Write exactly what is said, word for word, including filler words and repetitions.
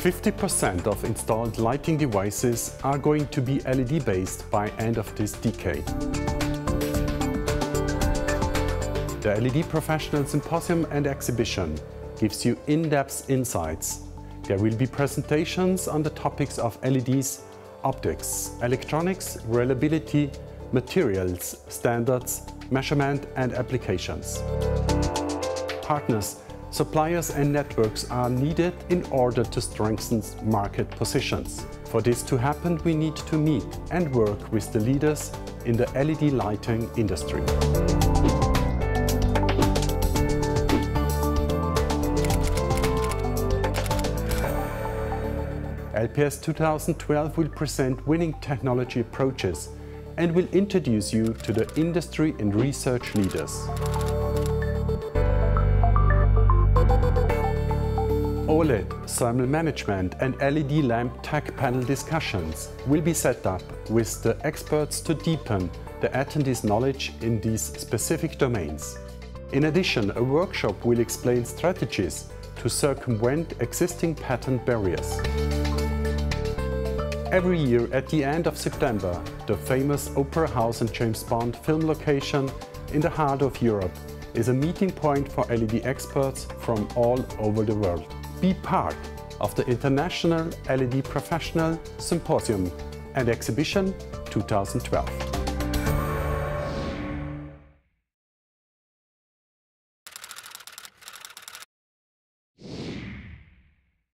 fifty percent of installed lighting devices are going to be L E D based by end of this decade. The L E D Professional Symposium and Exhibition gives you in-depth insights. There will be presentations on the topics of L E Ds, optics, electronics, reliability, materials, standards, measurement and applications. Partners, suppliers and networks are needed in order to strengthen market positions. For this to happen, we need to meet and work with the leaders in the L E D lighting industry. L P S twenty twelve will present winning technology approaches and will introduce you to the industry and research leaders. OLED, thermal management and L E D lamp tech panel discussions will be set up with the experts to deepen the attendees' knowledge in these specific domains. In addition, a workshop will explain strategies to circumvent existing patent barriers. Every year at the end of September, the famous Opera House and James Bond film location in the heart of Europe is a meeting point for L E D experts from all over the world. Be part of the International L E D Professional Symposium and Exhibition twenty twelve.